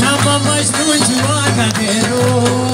Chama mais no de uma cadeira, ai,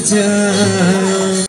тебя.